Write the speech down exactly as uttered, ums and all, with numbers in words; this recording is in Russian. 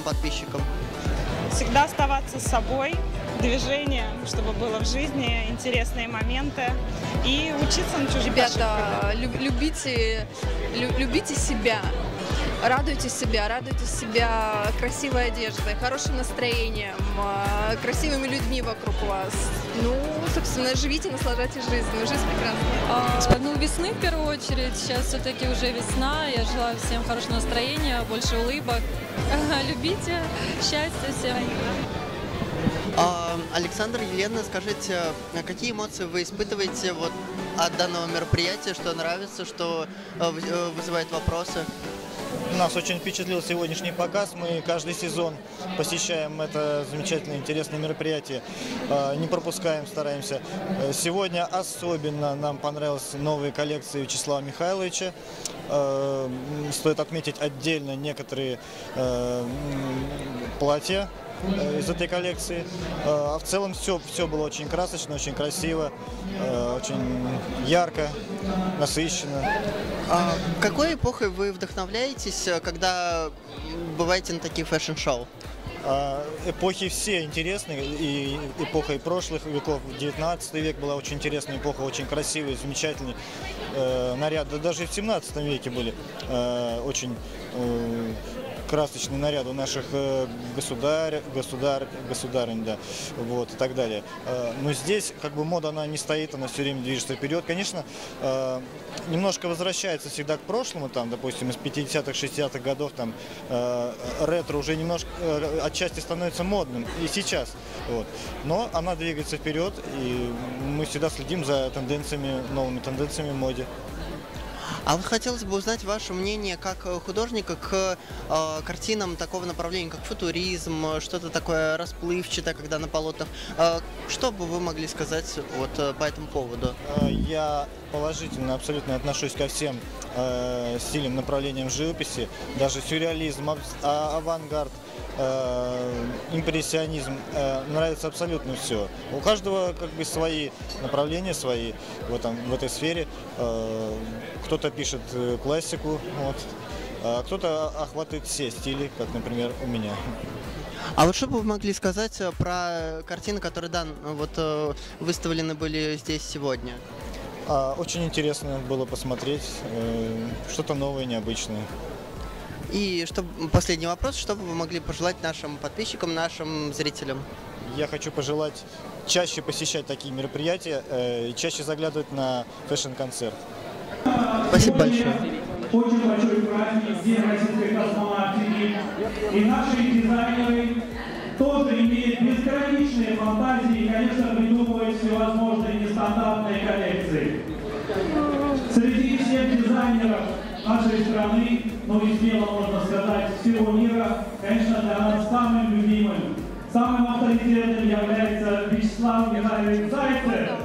нашим подписчикам? Всегда оставаться с собой, движение, чтобы было в жизни, интересные моменты и учиться на чужих ошибках. Ребята, любите, любите себя, радуйте себя, радуйте себя красивой одеждой, хорошим настроением, красивыми людьми вокруг вас. Ну, собственно, живите, наслаждайтесь жизнью, жизнь прекрасна. А, ну, весны в первую очередь, сейчас все-таки уже весна, я желаю всем хорошего настроения, больше улыбок. Любите, счастья всем. Александр, Елена, скажите, какие эмоции вы испытываете вот от данного мероприятия, что нравится, что вызывает вопросы? Нас очень впечатлил сегодняшний показ. Мы каждый сезон посещаем это замечательное, интересное мероприятие. Не пропускаем, стараемся. Сегодня особенно нам понравились новые коллекции Вячеслава Михайловича. Стоит отметить отдельно некоторые платья из этой коллекции. А в целом все, все было очень красочно, очень красиво, очень ярко, насыщенно. А какой эпохой вы вдохновляетесь, когда бываете на таких фэшн-шоу? Эпохи все интересны, и эпоха и прошлых веков, девятнадцатый век была очень интересная эпоха, очень красивая, замечательный э, наряд, да даже и в семнадцатом веке были э, очень э, красочные наряды у наших э, государь, государь, государынь, да, вот, и так далее. Э, но здесь как бы мода, она не стоит, она все время движется вперед, конечно, э, немножко возвращается всегда к прошлому, там, допустим, из пятидесятых, шестидесятых годов, там, э, ретро уже немножко... Э, отчасти становится модным и сейчас, вот. Но она двигается вперед, и мы всегда следим за тенденциями, новыми тенденциями в моде. А вот хотелось бы узнать ваше мнение как художника к э, картинам такого направления, как футуризм, что-то такое расплывчатое, когда на полотнах. Э, что бы вы могли сказать вот по этому поводу? Я положительно абсолютно отношусь ко всем э, стилям, направлениям живописи, даже сюрреализм, а авангард, э, импрессионизм. Э, нравится абсолютно все. У каждого как бы свои направления, свои в, этом, в этой сфере. Э, Кто-то пишет классику, вот, а кто-то охватывает все стили, как, например, у меня. А вот что бы вы могли сказать про картины, которые да, вот, выставлены были здесь сегодня? А, очень интересно было посмотреть, э, что-то новое, необычное. И что, последний вопрос, что бы вы могли пожелать нашим подписчикам, нашим зрителям? Я хочу пожелать чаще посещать такие мероприятия э, и чаще заглядывать на фэшн-концерт. Спасибо большое. Очень большой праздник День российской космонавтики. И наши дизайнеры тоже имеют бесконечные фантазии и, конечно, придумывают всевозможные нестандартные коллекции. Среди всех дизайнеров нашей страны, ну и смело можно сказать, всего мира, конечно, для нас самым любимым, самым авторитетным является Вячеслав Михайлович Зайцев.